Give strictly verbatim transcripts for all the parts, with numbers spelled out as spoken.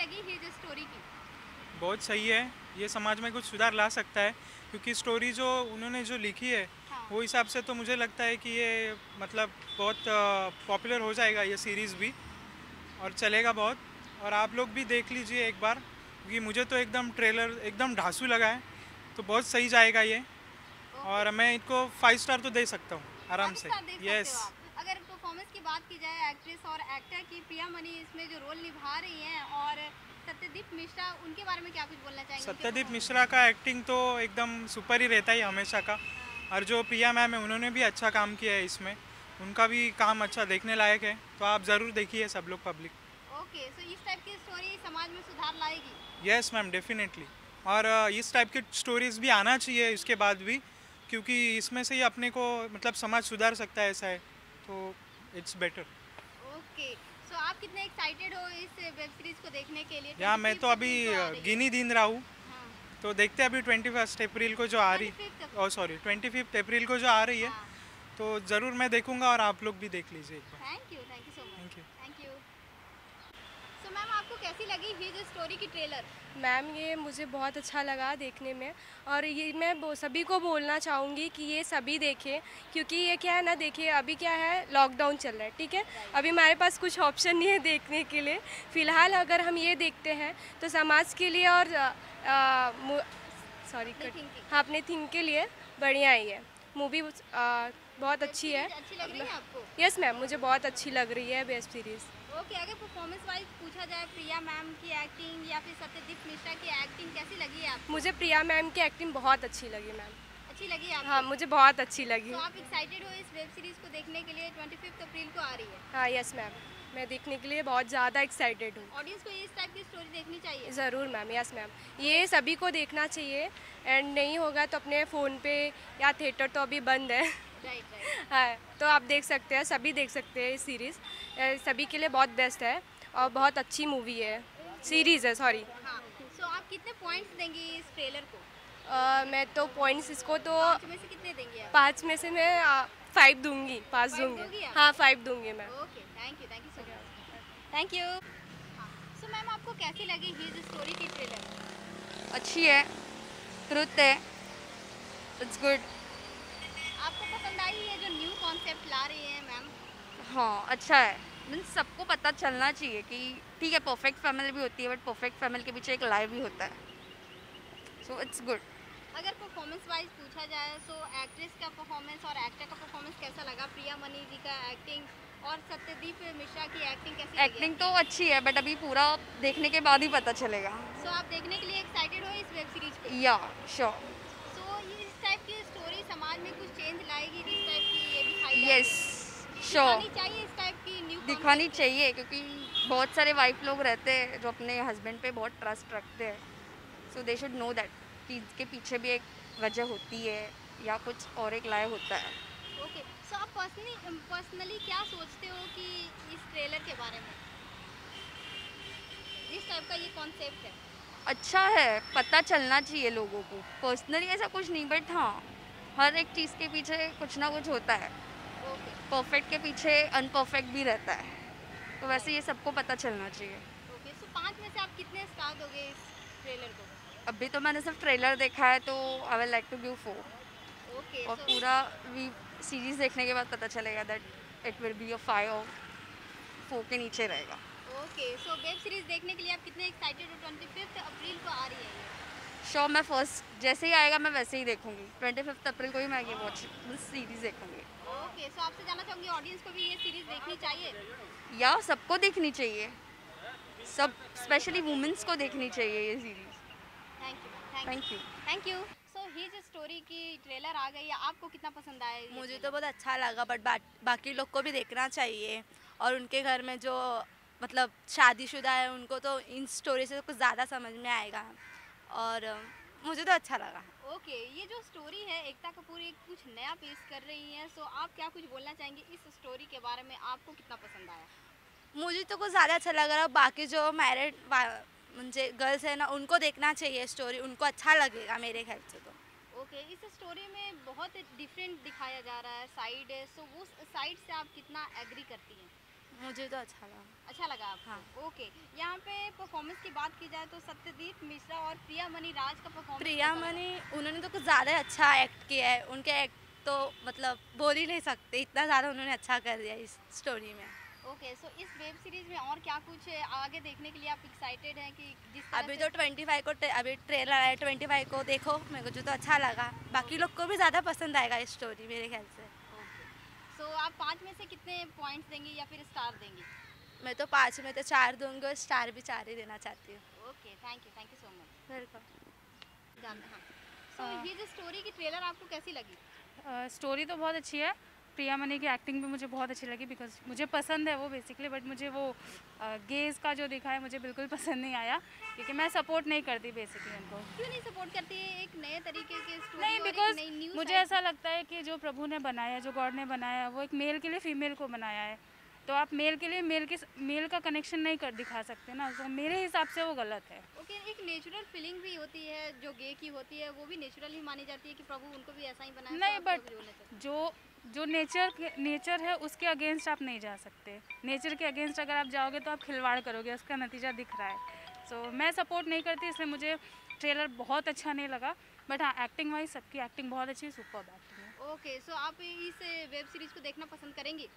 लगी his story की? बहुत सही है, ये समाज में कुछ सुधार ला सकता है, क्योंकि स्टोरी जो उन्होंने जो लिखी है हाँ। वो हिसाब से तो मुझे लगता है कि ये मतलब बहुत पॉपुलर हो जाएगा ये सीरीज़ भी और चलेगा बहुत। और आप लोग भी देख लीजिए एक बार, क्योंकि मुझे तो एकदम ट्रेलर एकदम ढांसू लगा है, तो बहुत सही जाएगा ये। और मैं इनको फाइव स्टार तो दे सकता हूँ आराम से। यस, अगर परफॉर्मेंस की बात की जाए एक्ट्रेस और एक्टर की, प्रियामणि इसमें जो रोल निभा रही हैं और सत्यदीप मिश्रा, उनके बारे में क्या कुछ बोलना चाहेंगे? सत्यदीप मिश्रा का एक्टिंग तो एकदम सुपर ही रहता है हमेशा का। और जो प्रिया मैम है उन्होंने भी अच्छा काम किया है इसमें, उनका भी काम अच्छा देखने लायक है, तो आप ज़रूर देखिए सब लोग पब्लिक। ओके, सो इस टाइप की स्टोरी समाज में सुधार लाएगी? Yes ma'am, definitely. और इस टाइप की स्टोरीज भी आना चाहिए इसके बाद भी, क्योंकि इसमें से ही अपने को मतलब समाज सुधार सकता है, ऐसा है, तो इट्स बेटर। ओके, सो आप कितने एक्साइटेड हो इस वेब सीरीज को देखने के लिए? या मैं तो अभी गिनी दिन रहा हूँ, तो देखते हैं अभी ट्वेंटी फर्स्ट अप्रैल को जो आ रही है, सॉरी ट्वेंटी फिफ्थ अप्रैल को जो आ रही है, तो ज़रूर मैं देखूँगा और आप लोग भी देख लीजिए। Thank you, thank you so much. Thank you, thank you. So ma'am, आपको कैसी लगी हिज स्टोरी की ट्रेलर? मैम ये मुझे बहुत अच्छा लगा देखने में, और ये मैं सभी को बोलना चाहूँगी कि ये सभी देखें, क्योंकि ये क्या है ना, देखिए अभी क्या है, लॉकडाउन चल रहा है, ठीक है, अभी हमारे पास कुछ ऑप्शन नहीं है देखने के लिए। फ़िलहाल अगर हम ये देखते हैं तो समाज के लिए और सॉरी हाँ अपने थिंक के लिए बढ़िया है। ये मूवी बहुत अच्छी है। अच्छी लग रही है आपको? यस मैम, मुझे बहुत अच्छी लग रही है वेब सीरीज़। ओके, अगर परफॉर्मेंस वाइज पूछा जाए, प्रिया मैम की एक्टिंग या फिर सत्यदीप मिश्रा की एक्टिंग कैसी लगी आपको? मुझे प्रिया मैम की एक्टिंग बहुत अच्छी लगी। मैम अच्छी लगी आपको? हाँ, मुझे बहुत अच्छी लगी। तो आप एक्साइटेड हो इस वेब सीरीज़ को देखने के लिए? ट्वेंटी फिफ्थ अप्रैल को आ रही है। हाँ यस मैम, मैं देखने के लिए बहुत ज़्यादा एक्साइटेड हूँ। ऑडियंस को इस टाइप की स्टोरी देखनी चाहिए? ज़रूर मैम, यस मैम, ये सभी को देखना चाहिए। एंड नहीं होगा तो अपने फ़ोन पे, या थिएटर तो अभी बंद है, हाँ तो आप देख सकते हैं, सभी देख सकते हैं। ये सीरीज़ सभी के लिए बहुत बेस्ट है और बहुत अच्छी मूवी है, सीरीज़ है, सॉरी। हाँ, सो आप कितने पॉइंट्स देंगे इस ट्रेलर को? आ, मैं तो पॉइंट्स इसको तो पाँच में से कितने देंगे आप? पाँच में से मैं आ, फाइव दूंगी, पाँच दूंगी, हाँ फाइव दूंगी ma'am. Okay, thank you, thank you so much. Thank you. So ma'am, आपको कैसी लगी हिज स्टोरी की ट्रेलर? अच्छी है, ट्रुथ है, इट्स गुड। आपको पसंद आई है जो न्यू कॉन्सेप्ट ला रही है मैम? हाँ अच्छा है, मीन्स सबको पता चलना चाहिए कि ठीक है परफेक्ट फैमिली भी होती है, बट परफेक्ट फैमिली के पीछे एक लाइफ भी होता है, सो इट्स गुड। अगर परफॉर्मेंस वाइज पूछा जाए तो एक्ट्रेस का परफॉर्मेंस और एक्टर का परफॉर्मेंस कैसा लगा? प्रियामणि जी का एक्टिंग और सत्यदीप मिश्रा की एक्टिंग कैसी लगी? एक्टिंग तो अच्छी है, बट अभी पूरा देखने के बाद ही पता चलेगा। सो so, आप देखने के लिए एक्साइटेड हो इस वेब सीरीज पे? या श्योर। सो इस टाइप की स्टोरी समाज में कुछ चेंज लाएगी, जिस टाइप की ये दिखाई yes, sure. दिखानी चाहिए, इस टाइप की न्यू दिखानी चाहिए, क्योंकि बहुत सारे वाइफ लोग रहते हैं जो अपने हस्बैंड पे बहुत ट्रस्ट रखते हैं, so they should know that के पीछे भी एक वजह होती है या कुछ और एक लाय होता है। ओके, सो आप पर्सनली पर्सनली क्या सोचते हो कि इस ट्रेलर के बारे में, जिस टाइप का ये कॉन्सेप्ट है? अच्छा है, पता चलना चाहिए लोगों को। पर्सनली ऐसा कुछ नहीं, बट हाँ हर एक चीज़ के पीछे कुछ ना कुछ होता है। ओके, परफेक्ट के पीछे अनपरफेक्ट भी रहता है, तो वैसे ये सबको पता चलना चाहिए। ओके, सो पाँच में से आप कितने स्टार दोगे इस ट्रेलर को? अभी तो मैंने सिर्फ ट्रेलर देखा है, तो I will like to give four. Okay, और पूरा सीरीज देखने के बाद पता चलेगा that it will be a five और फोर के नीचे रहेगा। ओके, सो वेब सीरीज देखने के लिए आप कितने एक्साइटेड हो? ट्वेंटी फिफ्थ अप्रैल को आ रही है। श्योर, मैं फर्स्ट जैसे ही आएगा मैं वैसे ही देखूंगी। ट्वेंटी फिफ्थ अप्रैल को ही मैं ये वॉच सीरीज़ देखूँगी। ओके, सो आपसे जानना चाहूँगी ऑडियंस को भी ये सीरीज़ देखनी चाहिए? या सबको देखनी चाहिए, सब स्पेशली वुमेंस को देखनी चाहिए ये series. Thank you, thank you. So his story की ट्रेलर आ गई है, आपको कितना पसंद आया? मुझे तो बहुत अच्छा लगा, बट बा, बाकी लोग को भी देखना चाहिए, और उनके घर में जो मतलब शादीशुदा है उनको तो इन स्टोरी से कुछ ज़्यादा समझ में आएगा, और मुझे तो अच्छा लगा। ओके, ये जो स्टोरी है एकता कपूर एक कुछ नया पेश कर रही है, सो आप क्या कुछ बोलना चाहेंगे इस स्टोरी के बारे में? आपको कितना पसंद आया? मुझे तो कुछ ज़्यादा अच्छा लग रहा है, बाकी जो मैरिड मुझे गर्ल्स है ना उनको देखना चाहिए स्टोरी, उनको अच्छा लगेगा मेरे ख्याल से तो। ओके, इस स्टोरी में बहुत डिफरेंट दिखाया जा रहा है साइड है, सो वो साइड से आप कितना एग्री करती हैं? मुझे तो अच्छा लगा। अच्छा लगा आपको? हाँ। ओके, यहाँ पे परफॉर्मेंस की बात की जाए तो सत्यदीप मिश्रा और प्रियामणि राज का परफॉर्मेंस। प्रियामणि उन्होंने तो कुछ ज़्यादा अच्छा एक्ट किया है, उनके एक्ट तो मतलब बोल ही नहीं सकते, इतना ज़्यादा उन्होंने अच्छा कर दिया इस स्टोरी में। ओके, सो इस वेब सीरीज़ में और क्या कुछ आगे देखने के लिए आप एक्साइटेड हैं? कि जिस अभी तो ट्वेंटी फाइव को अभी ट्रेलर आया, ट्वेंटी फाइव को देखो, मेरे को जो तो अच्छा लगा, बाकी लोग को भी ज़्यादा पसंद आएगा इस स्टोरी मेरे ख्याल से। तो आप पाँच में से कितने पॉइंट्स देंगी या फिर स्टार देंगी? मैं तो पाँच में तो चार दूंगी और स्टार भी चार ही देना चाहती हूँ। Okay, thank you, thank you so much, welcome. हाँ, सो ये जो स्टोरी की ट्रेलर आपको कैसी लगी? स्टोरी uh, तो बहुत अच्छी है, प्रियामणि की एक्टिंग भी मुझे बहुत अच्छी लगी, बिकॉज मुझे पसंद है वो बेसिकली, बट मुझे वो गेज का जो दिखा है मुझे बिल्कुल पसंद नहीं आया, क्योंकि मैं सपोर्ट नहीं करती बेसिकली उनको। क्यों नहीं सपोर्ट करती है? एक नए तरीके के स्टोरी नहीं, बिकॉज मुझे ऐसा लगता है कि जो प्रभु ने बनाया, जो गॉड ने बनाया, वो एक मेल के लिए फीमेल को बनाया है, तो आप मेल के लिए मेल के मेल का कनेक्शन नहीं कर दिखा सकते ना, तो मेरे हिसाब से वो गलत है। ओके, एक नेचुरल फीलिंग भी होती है जो गे की होती है, वो भी नेचुरल ही मानी जाती है कि प्रभु उनको भी ऐसा ही बनाया। नहीं, बट जो जो नेचर नेचर है उसके अगेंस्ट आप नहीं जा सकते, नेचर के अगेंस्ट अगर आप जाओगे तो आप खिलवाड़ करोगे, उसका नतीजा दिख रहा है। सो so, मैं सपोर्ट नहीं करती, इसलिए मुझे ट्रेलर बहुत अच्छा नहीं लगा, बट हाँ एक्टिंग वाइज सबकी एक्टिंग बहुत अच्छी, सुपर एक्टिंग है। ओके, सो आप इस वेब सीरीज़ को देखना पसंद करेंगी?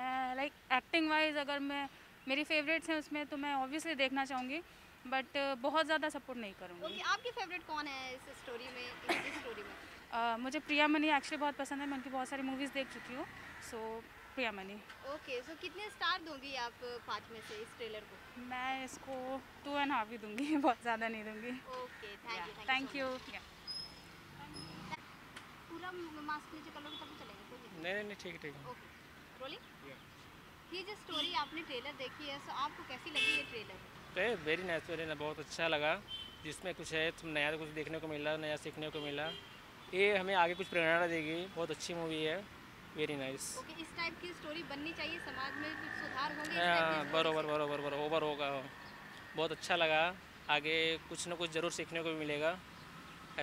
मैं लाइक एक्टिंग वाइज अगर मैं मेरी फेवरेट्स हैं उसमें तो मैं ऑब्वियसली देखना चाहूँगी, बट बहुत ज़्यादा सपोर्ट नहीं करूँगी। okay, आपकी फेवरेट कौन है इस स्टोरी में? इस स्टोरी में Uh, मुझे प्रियामणि एक्चुअली बहुत पसंद है, मैं उनकी बहुत सारी मूवीज़ देख चुकी हूँ, so so, Priyamani. Okay, so कितने स्टार दोगी आप पाँच में से इस ट्रेलर को? मैं इसको टू एंड हाफ ही दूँगी, बहुत ज़्यादा नहीं दूँगी। Okay, thank you, thank you. पूरा मास्क नीचे कर लोगे तब चलेगा? नहीं नहीं, ठीक ठीक। Okay, rolling. ये जो स्टोरी आपने ट्रेलर देखी है, सो आपको कैसी लगी ये trailer? Very nice, very nice, बहुत अच्छा लगा, जिसमें कुछ है नया कुछ देखने को मिला, नया सीखने को मिला, ये हमें आगे कुछ प्रेरणा देगी, बहुत अच्छी मूवी है, वेरी नाइस। ओके, इस टाइप की स्टोरी बननी चाहिए, समाज में कुछ सुधार होंगे। बराबर बराबर बराबर होगा, बहुत अच्छा लगा, आगे कुछ ना कुछ जरूर सीखने को मिलेगा,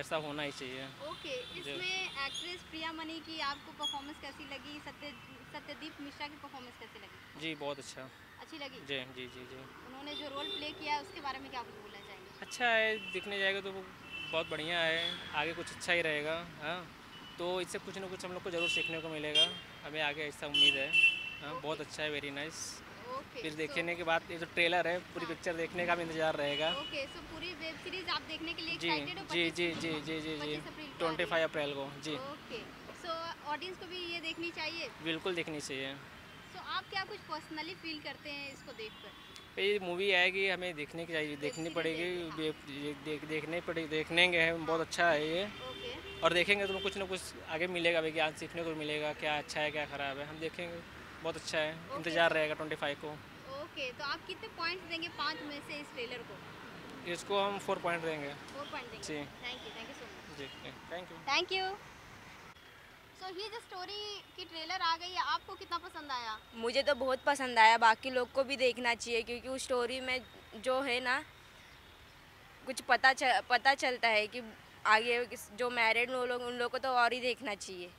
ऐसा होना ही चाहिए। ओके, इसमें एक्ट्रेस प्रियामणि की आपको परफॉर्मेंस कैसी लगी? सत्य सत्यदीप मिश्रा की परफॉर्मेंस कैसी लगी? जी, बहुत अच्छा अच्छी लगी। जी जी जी जी, उन्होंने जो रोल प्ले किया है उसके बारे में क्या बोलना चाहिए? अच्छा है, दिखने जाएगा तो बहुत बढ़िया है, आगे कुछ अच्छा ही रहेगा। हाँ, तो इससे कुछ ना कुछ हम लोग को जरूर सीखने को मिलेगा, हमें आगे ऐसा उम्मीद है। हाँ, बहुत अच्छा है, वेरी नाइस। फिर देखने के बाद ये जो ट्रेलर है, पूरी पिक्चर देखने का भी इंतजार रहेगा। ओके, सो पूरी वेब सीरीज आप देखने के लिए एक्साइटेड हो? जी जी जी जी जी जी, ट्वेंटी फाइव अप्रैल को। जी, ओके, सो ऑडियंस को भी ये देखनी चाहिए? बिल्कुल देखनी चाहिए। सो आप क्या कुछ पर्सनली फील करते हैं इसको देखकर? ये मूवी आएगी, हमें देखने की चाहिए, देखनी पड़ेगी, देख देखने पड़ेगी, देखने के हैं, बहुत अच्छा है ये। और देखेंगे तो कुछ ना कुछ आगे मिलेगा, विज्ञान सीखने को मिलेगा, क्या अच्छा है क्या खराब है, हम देखेंगे, बहुत अच्छा है, इंतजार रहेगा ट्वेंटी फाइव को। ओके, तो आप कितने पॉइंट्स देंगे पाँच में से इस ट्रेलर को? इसको हम फोर पॉइंट देंगे। जी, thank you, thank you so much. जी, थैंक यू, थैंक यू। तो ये जो स्टोरी की ट्रेलर आ गई है, आपको कितना पसंद आया? मुझे तो बहुत पसंद आया, बाकी लोग को भी देखना चाहिए, क्योंकि उस स्टोरी में जो है ना कुछ पता चल, पता चलता है कि आगे जो मैरिड लोग उन लोगों को तो और ही देखना चाहिए।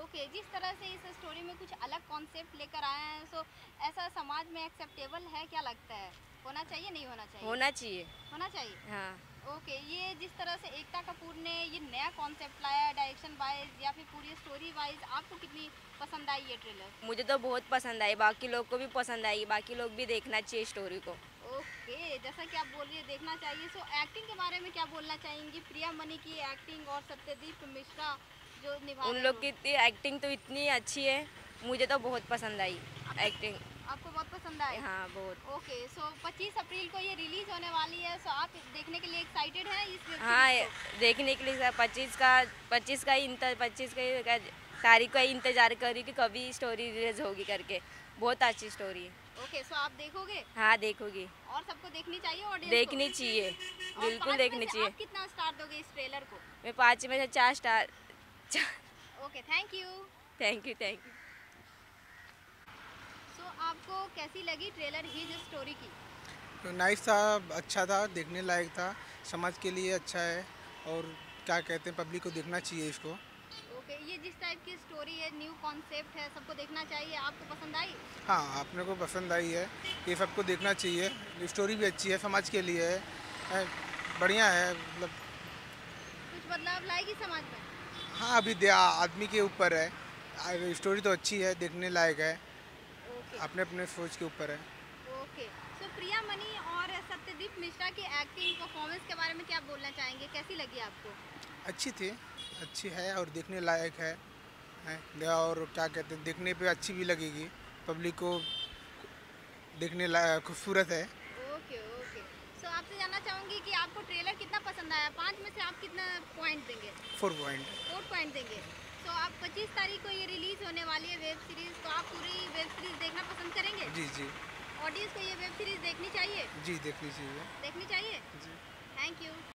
ओके, जिस तरह से इस स्टोरी में कुछ अलग कॉन्सेप्ट लेकर आए हैं, सो ऐसा समाज में एक्सेप्टेबल है क्या लगता है? होना चाहिए, नहीं होना चाहिए? होना चाहिए, होना चाहिए। हाँ, ओके, ये जिस तरह से एकता कपूर ने ये नया कॉन्सेप्ट लाया डायरेक्शन वाइज या फिर पूरी स्टोरी वाइज, आपको कितनी पसंद आई ये ट्रेलर? मुझे तो बहुत पसंद आई, बाकी लोग को भी पसंद आई, बाकी लोग भी देखना चाहिए स्टोरी को। ओके, जैसा कि आप बोल रही है देखना चाहिए, सो एक्टिंग के बारे में क्या बोलना चाहेंगी? प्रियामणि की एक्टिंग और सत्यदीप मिश्रा जो निभा, उन लोग की एक्टिंग तो इतनी अच्छी है, मुझे तो बहुत पसंद आई एक्टिंग। आपको बहुत पसंद आया? हाँ, बहुत। ओके, सो पच्चीस अप्रैल को ये रिलीज होने वाली है, सो आप देखने के लिए एक्साइटेड हैं इस वेब सीरीज? हाँ, देखने के लिए पच्चीस का पच्चीस का ही इंतजार पच्चीस का तारीख का ही इंतजार कर रही कि कभी स्टोरी रिलीज होगी करके, बहुत अच्छी स्टोरी है। ओके, सो आप देखोगे? हाँ, देखोगी, और सबको देखनी चाहिए, ऑडियंस देखनी चाहिए, बिल्कुल देखनी चाहिए। कितना स्टार दोगे इस ट्रेलर को? मैं पाँच में से चार star. Okay, thank you, thank you, thank you. आपको कैसी लगी ट्रेलर ही जो स्टोरी की? नाइस था, अच्छा था, देखने लायक था, समाज के लिए अच्छा है, और क्या कहते हैं पब्लिक को देखना चाहिए इसको। ओके, ओके, ये जिस टाइप की स्टोरी है, न्यू कॉन्सेप्ट है, सबको देखना चाहिए। आपको पसंद आई? हाँ, आपने को पसंद आई है, ये सबको देखना चाहिए। स्टोरी भी अच्छी है, समाज के लिए है, बढ़िया है। मतलब कुछ बदलाव लाएगी समाज में? हाँ, अभी आदमी के ऊपर है। स्टोरी तो अच्छी है, देखने लायक है, अपने अपने सोच के ऊपर है। ओके, सो प्रियामणि और सत्यदीप मिश्रा की एक्टिंग परफॉर्मेंस के बारे में क्या बोलना चाहेंगे, कैसी लगी आपको? अच्छी थी, अच्छी है और देखने लायक है, है। और क्या कहते हैं, देखने पे अच्छी भी लगेगी, पब्लिक को देखने लायक, खूबसूरत है। ओके ओके, सो so, आपसे जानना चाहूँगी कि आपको ट्रेलर कितना पसंद आया? पाँच में से आप कितना पॉइंट देंगे? फोर पॉइंट फोर पॉइंट देंगे। तो so, आप पच्चीस तारीख को ये रिलीज़ होने वाली है वेब सीरीज़, तो आप पूरी वेब सीरीज़ देखना पसंद करेंगे? जी जी। ऑडियंस को ये वेब सीरीज़ देखनी चाहिए? जी, देखनी चाहिए, देखनी चाहिए। जी, थैंक यू।